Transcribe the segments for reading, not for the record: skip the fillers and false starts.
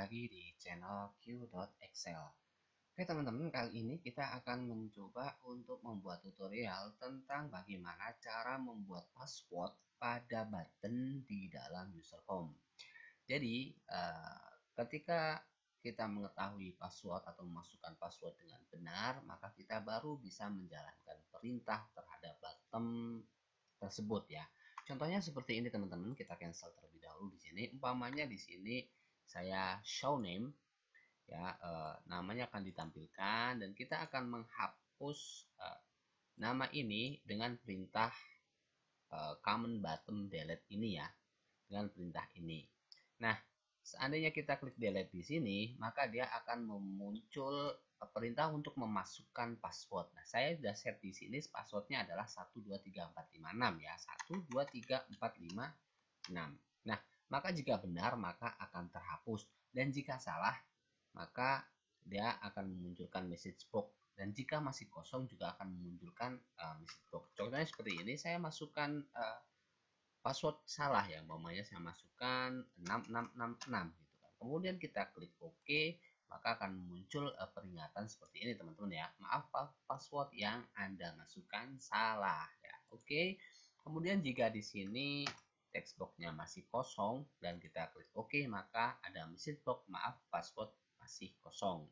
lagi di channel q.excel. Oke teman-teman, kali ini kita akan mencoba untuk membuat tutorial tentang bagaimana cara membuat password pada button di dalam user form. Jadi ketika kita mengetahui password atau memasukkan password dengan benar, maka kita baru bisa menjalankan perintah terhadap button tersebut ya. Contohnya seperti ini teman-teman, kita cancel terlebih dahulu di sini. Umpamanya di sini saya show name ya, namanya akan ditampilkan dan kita akan menghapus nama ini dengan perintah command button delete ini ya, dengan perintah ini. Nah, seandainya kita klik delete di sini, maka dia akan muncul perintah untuk memasukkan password. Nah, saya sudah set di sini passwordnya adalah 123456 ya, 123456. Nah, maka jika benar maka akan terhapus, dan jika salah maka dia akan memunculkan message box, dan jika masih kosong juga akan memunculkan message box. Contohnya seperti ini, saya masukkan password salah ya, umpamanya saya masukkan 6666 gitu kan. Kemudian kita klik OK, maka akan muncul peringatan seperti ini teman-teman ya. Maaf, password yang Anda masukkan salah ya. Oke. Kemudian jika di sini text box-nya masih kosong dan kita klik OK, maka ada message box, maaf password masih kosong.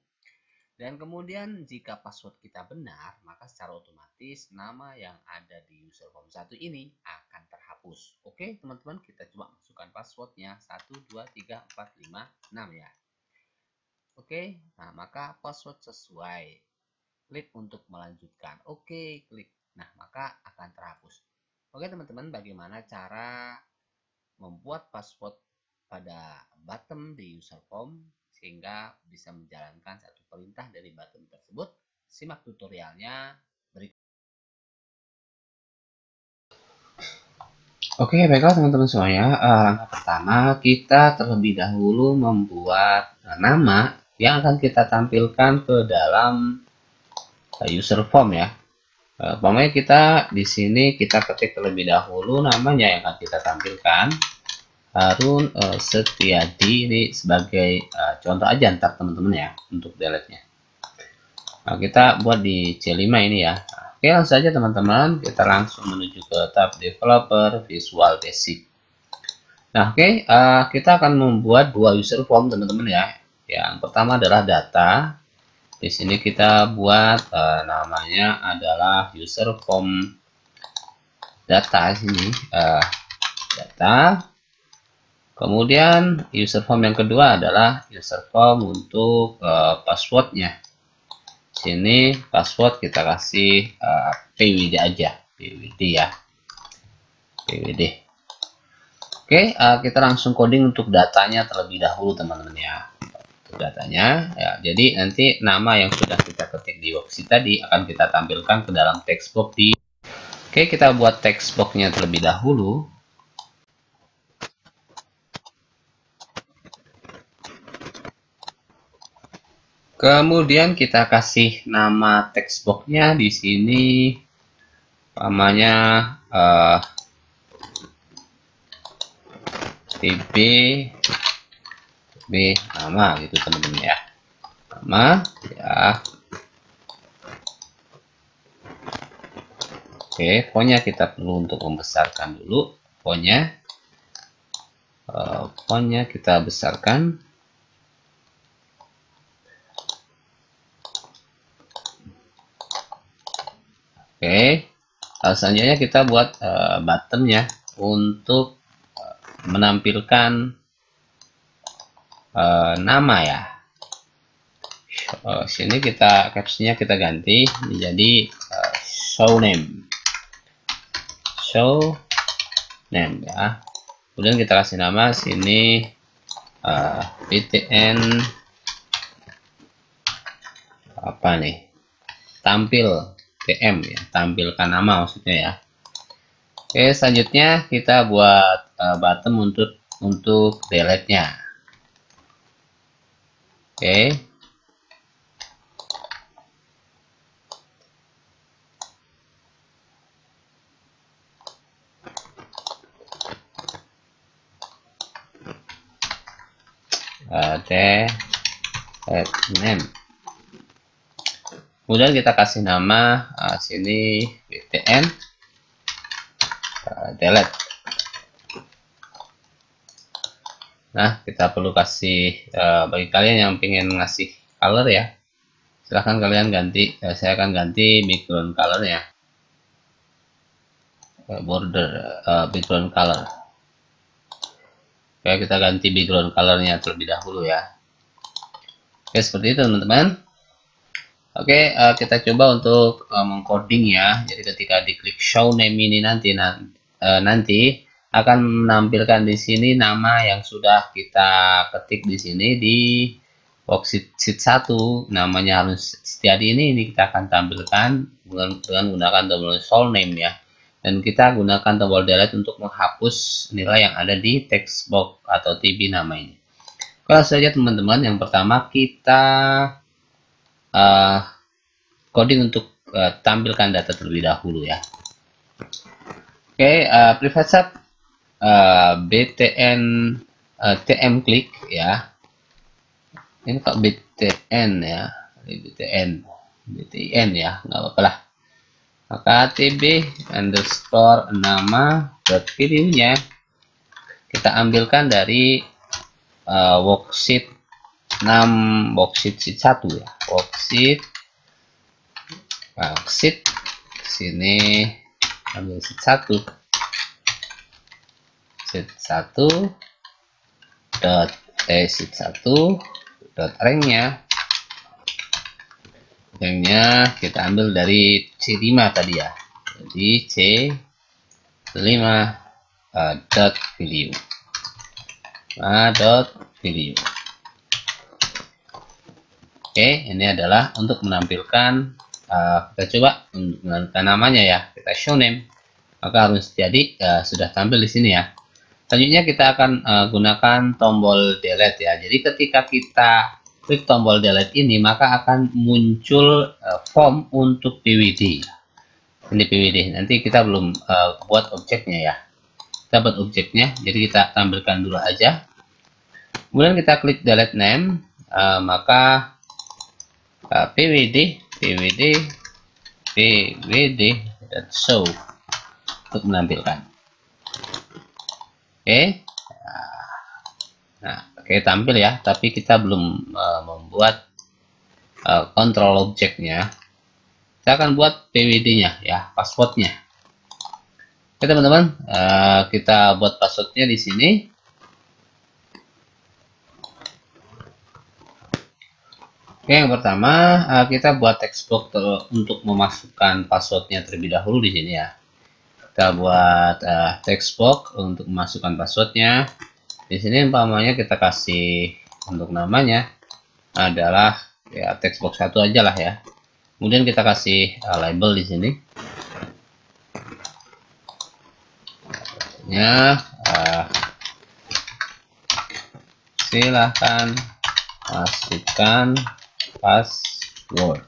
Dan kemudian jika password kita benar, maka secara otomatis nama yang ada di user form 1 ini akan terhapus. Oke teman-teman, kita coba masukkan passwordnya 123456 ya. Oke, nah maka password sesuai. Klik untuk melanjutkan. Oke, klik. Nah maka akan terhapus. Oke teman-teman, bagaimana cara membuat password pada button di user form sehingga bisa menjalankan satu perintah dari button tersebut? Simak tutorialnya berikut. Oke, baiklah teman-teman semuanya. Langkah pertama, kita terlebih dahulu membuat nama yang akan kita tampilkan ke dalam user form ya. Pokoknya kita di sini kita ketik terlebih dahulu namanya yang akan kita tampilkan. Harun Setiadi ini sebagai contoh aja ntar teman-teman ya untuk delete-nya. Nah, kita buat di C5 ini ya. Oke, langsung saja teman-teman, kita langsung menuju ke tab developer Visual Basic. Nah oke, kita akan membuat dua user form teman-teman ya. Yang pertama adalah data. Di sini kita buat namanya adalah user form data sini data. Kemudian user form yang kedua adalah user form untuk passwordnya. Sini password kita kasih PWD aja, PWD ya, PWD. Oke, kita langsung coding untuk datanya terlebih dahulu teman-teman ya. Untuk datanya, ya, jadi nanti nama yang sudah kita ketik di worksheet tadi akan kita tampilkan ke dalam text box di. Oke, kita buat text box-nya terlebih dahulu. Kemudian kita kasih nama text box-nya di sini, namanya vb nama gitu teman-teman ya, nama ya. Oke, fontnya kita perlu untuk membesarkan dulu fontnya, fontnya kita besarkan. Oke, selanjutnya kita buat button-nya untuk menampilkan nama ya. Sini kita caption-nya kita ganti menjadi show name ya. Kemudian kita kasih nama sini ptn apa nih? Tampil TM ya, tampilkan nama maksudnya ya. Oke, selanjutnya kita buat button untuk delete-nya. Oke. name. Kemudian kita kasih nama sini btn delete. Nah, kita perlu kasih bagi kalian yang pengen ngasih color ya, silahkan kalian ganti. Saya akan ganti background color ya, border background color. Oke, kita ganti background colornya terlebih dahulu ya. Oke, seperti itu teman-teman. Oke, kita coba untuk mengcoding ya. Jadi ketika diklik show name ini nanti akan menampilkan di sini nama yang sudah kita ketik di sini di box sheet 1, namanya Harun Setiadi ini kita akan tampilkan dengan menggunakan tombol show name ya. Dan kita gunakan tombol delete untuk menghapus nilai yang ada di text box atau TB nama ini. Kalau saja teman-teman, yang pertama kita coding untuk tampilkan data terlebih dahulu ya. Oke, private sub btn tm click ya. Ini kok btn ya, btn ya, nggak apa-apa lah. Maka tb underscore nama videonya kita ambilkan dari worksheet 6, worksheet sheet 1 ya, worksheet sini ambil sheet 1 dot ranknya. Ranknya kita ambil dari C5 tadi ya, jadi C5 dot value, Oke, ini adalah untuk menampilkan kita coba untuk menampilkan namanya ya, kita show name, maka harus jadi sudah tampil di sini ya. Selanjutnya kita akan gunakan tombol delete ya. Jadi ketika kita klik tombol delete ini, maka akan muncul form untuk PWD. Ini PWD, nanti kita belum buat objeknya ya. Kita buat objeknya, jadi kita tampilkan dulu aja. Kemudian kita klik delete name, maka PWD dan show untuk menampilkan. Oke. Nah, oke, tampil ya, tapi kita belum membuat kontrol objeknya. Kita akan buat PWD-nya ya, passwordnya. Oke teman-teman, kita buat passwordnya di sini. Oke, yang pertama kita buat textbox untuk memasukkan passwordnya terlebih dahulu di sini ya. Kita buat textbox untuk memasukkan passwordnya. Di sini umpamanya kita kasih untuk namanya adalah ya text box 1 aja lah ya. Kemudian kita kasih label di sini. Ya, silahkan masukkan password.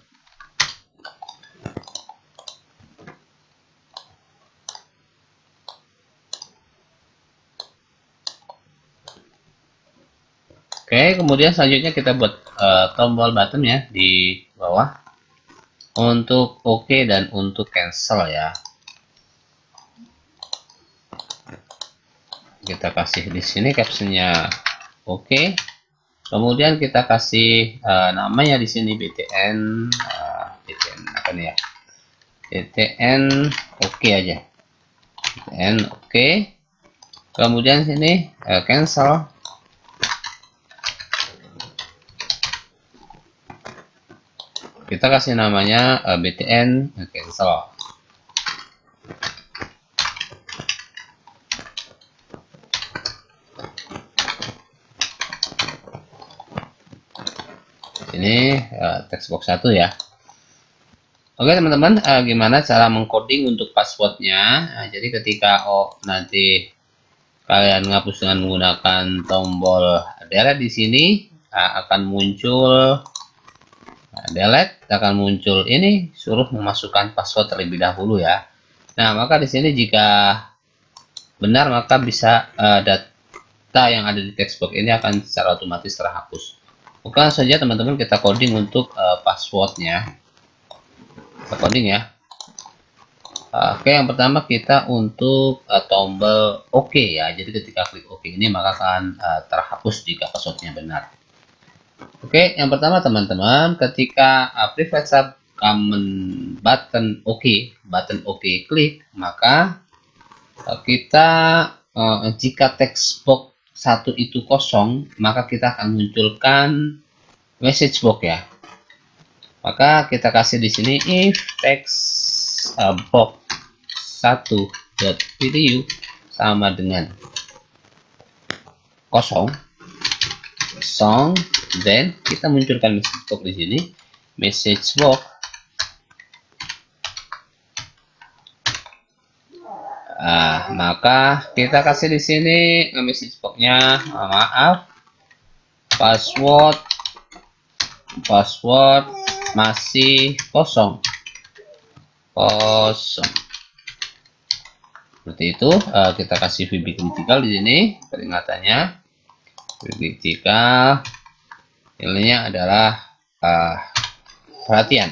Oke, kemudian selanjutnya kita buat tombol button ya di bawah untuk oke dan untuk cancel ya. Kita kasih di sini captionnya oke. Kemudian kita kasih namanya di sini btn apa nih ya? Btn oke aja. Btn oke. Kemudian sini cancel. Kita kasih namanya btn cancel. Ini text box 1 ya. Oke teman-teman, gimana cara mengcoding untuk passwordnya? Jadi ketika nanti kalian ngapus dengan menggunakan tombol delete di sini akan muncul delete, akan muncul ini suruh memasukkan password terlebih dahulu ya. Nah, maka di sini jika benar maka bisa data yang ada di textbox ini akan secara otomatis terhapus. Oke, langsung saja teman-teman kita coding untuk passwordnya. Kita coding ya. Oke, yang pertama kita untuk tombol OK ya. Jadi ketika klik OK ini maka akan terhapus jika passwordnya benar. Oke, yang pertama teman-teman, ketika private subcommand button OK klik, maka kita jika text box 1 itu kosong, maka kita akan munculkan message box ya. Maka kita kasih di sini if text box 1.video sama dengan kosong, then kita munculkan message box di sini, message box maka kita kasih di sini message boxnya maaf password masih kosong. Seperti itu, kita kasih vbCritical di sini peringatannya. vbCritical nilainya adalah perhatian.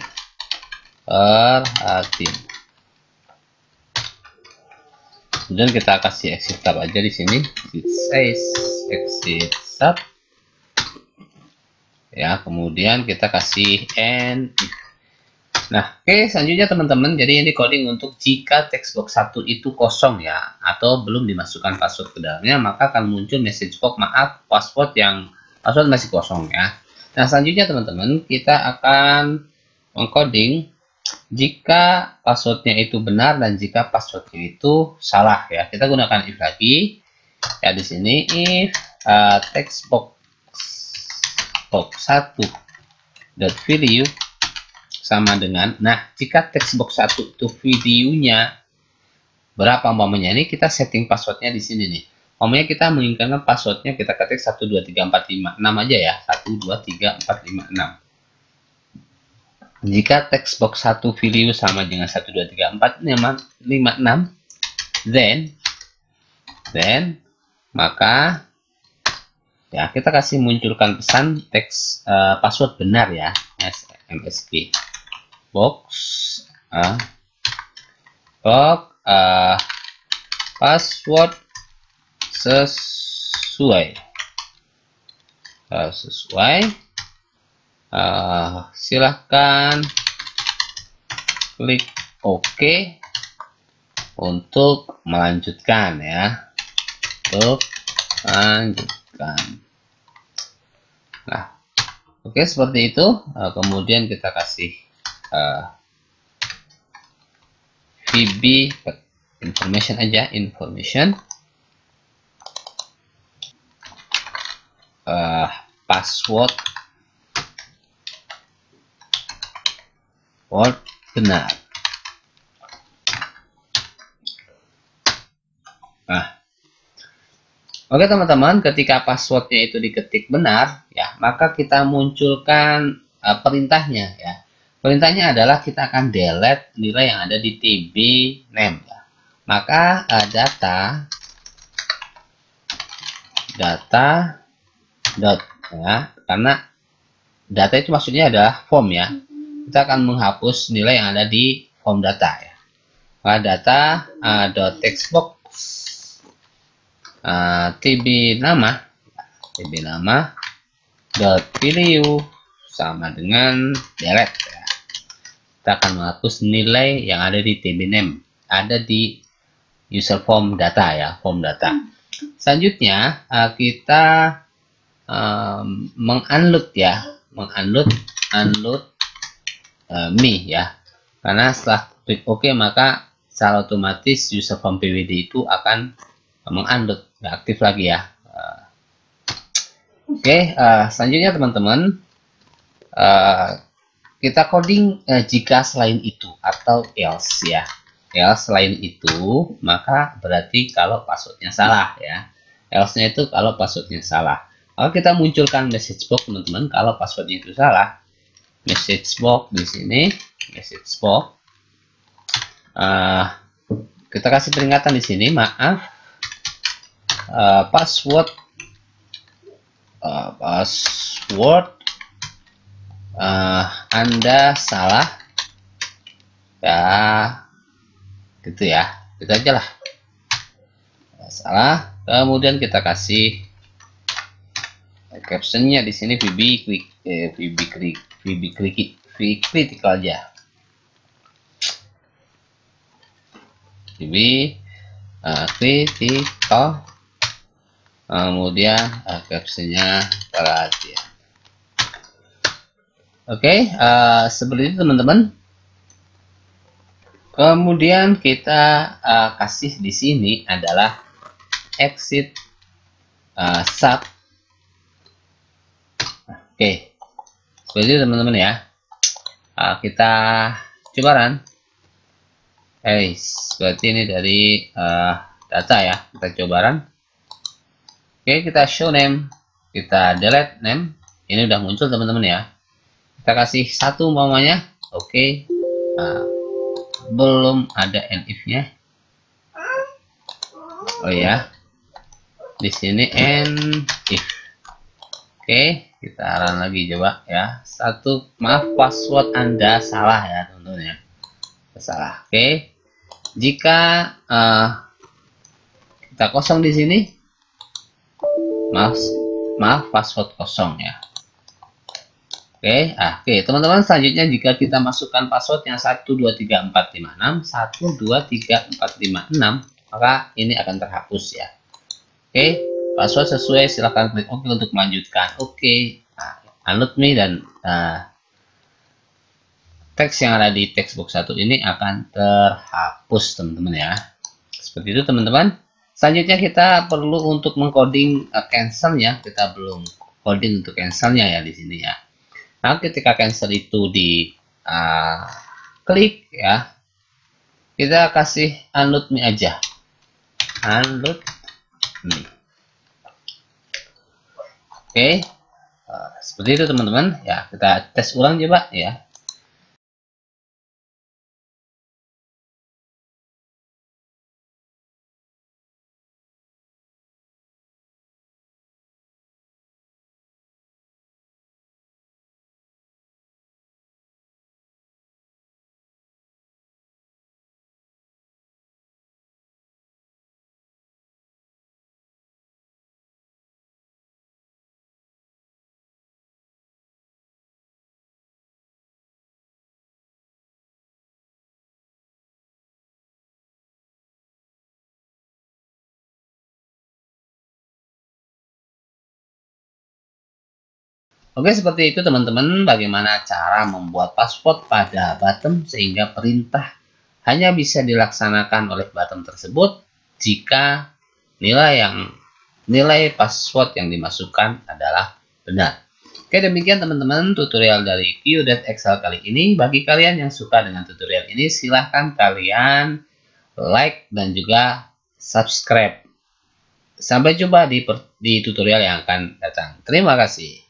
Kemudian kita kasih exit tab aja di sini. Exit tab. Ya, kemudian kita kasih end. Nah, oke, selanjutnya teman-teman, jadi ini coding untuk jika text box 1 itu kosong ya, atau belum dimasukkan password ke dalamnya, maka akan muncul message box maaf password masih kosong ya. Nah, selanjutnya teman-teman, kita akan mengcoding jika passwordnya itu benar dan jika passwordnya itu salah ya. Kita gunakan if lagi ya di sini, if text box 1.video sama dengan, nah jika text box 1 itu videonya berapa umpamanya, ini kita setting passwordnya di sini nih, umpamanya kita menginginkan passwordnya kita ketik 123456 aja ya, 123456. Jika text box 1 video sama dengan 123456, then maka ya kita kasih munculkan pesan text password benar ya, MSB box password sesuai silahkan klik OK untuk melanjutkan ya, untuk melanjutkan. Nah, oke, seperti itu. Kemudian kita kasih vbInformation aja, password benar. Nah, oke teman-teman, ketika passwordnya itu diketik benar ya, maka kita munculkan perintahnya ya. Perintahnya adalah kita akan delete nilai yang ada di TB name ya. Maka data dot ya, karena data itu maksudnya adalah form ya. Kita akan menghapus nilai yang ada di form data ya. Maka data dot textbox tb nama dot value sama dengan delete ya. Kita akan menghapus nilai yang ada di tb name, ada di user form data ya, form data. Selanjutnya kita mengunload ya, me ya, karena setelah klik OK maka secara otomatis user form pwd itu akan mengunload, nggak aktif lagi ya. Oke, selanjutnya teman-teman kita coding jika selain itu atau else ya. Else selain itu maka berarti kalau passwordnya salah ya. Else-nya itu kalau passwordnya salah. Kalau kita munculkan message box teman-teman kalau passwordnya itu salah. Message box di sini, message box. Kita kasih peringatan di sini, maaf password password Anda salah ya, gitu ya, gitu aja lah, salah. Kemudian kita kasih captionnya di sini vbCritical aja, vbCritical, kemudian captionnya perhatian. Oke, seperti itu teman-teman. Kemudian kita kasih di sini adalah exit sub. Oke, seperti itu teman-teman ya. Kita coba run. Berarti ini dari data ya. Kita coba run. Oke, kita show name, kita delete name. Ini udah muncul teman-teman ya. Kita kasih 1 umpamanya. Oke, belum ada end if-nya. Oh ya, di sini end if. Oke, kita run lagi coba ya. Maaf, password Anda salah ya tentunya. Salah. Oke, jika kita kosong di sini, maaf password kosong ya. Oke, teman-teman, selanjutnya jika kita masukkan password yang 123456 maka ini akan terhapus ya. Oke, password sesuai, silahkan klik OK untuk melanjutkan. Oke, unlock me, dan teks yang ada di text box 1 ini akan terhapus teman-teman ya. Seperti itu teman-teman. Selanjutnya kita perlu untuk mengcoding cancel ya. Kita belum coding untuk cancelnya ya di sini ya. Nah, ketika cancel itu di klik ya, kita kasih unload me aja, unload me. Oke, seperti itu teman-teman ya. Kita tes ulang coba ya. Oke, seperti itu teman-teman, bagaimana cara membuat password pada button sehingga perintah hanya bisa dilaksanakan oleh button tersebut jika nilai password yang dimasukkan adalah benar. Oke, demikian teman-teman tutorial dari PewData Excel kali ini. Bagi kalian yang suka dengan tutorial ini, silahkan kalian like dan juga subscribe. Sampai jumpa di tutorial yang akan datang. Terima kasih.